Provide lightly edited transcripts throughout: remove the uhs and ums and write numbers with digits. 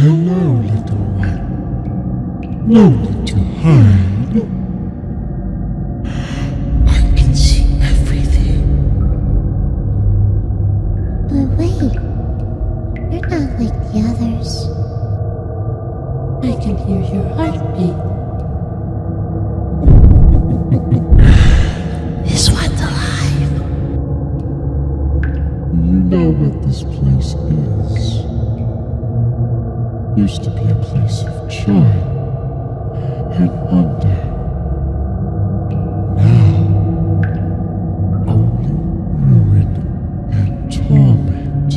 Hello, little one. No need to hide. I can see everything. But wait, you're not like the others. I can hear your heartbeat. You know what this place is. Used to be a place of joy and wonder. Now, only ruin and torment.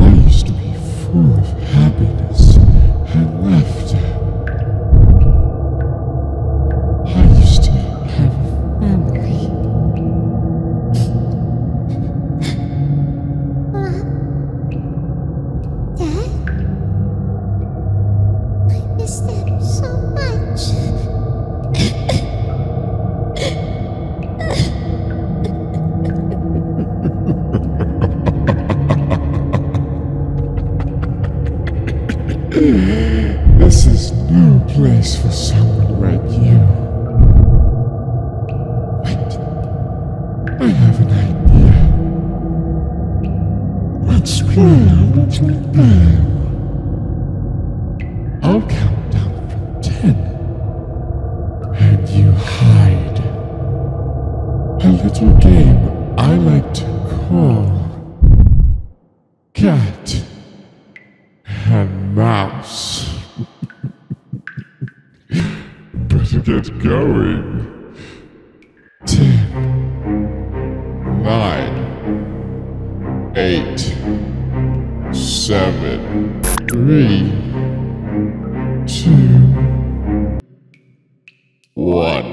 I used to be full of happiness and laughter. I used to have a family. This is no place for someone like you. Wait, I have an idea. Let's plan a little game. I'll count down from 10, and you hide. A little game I like to call Cat and Mouse. Better get going. 10, 9, 8, 7, 3, 2, 1.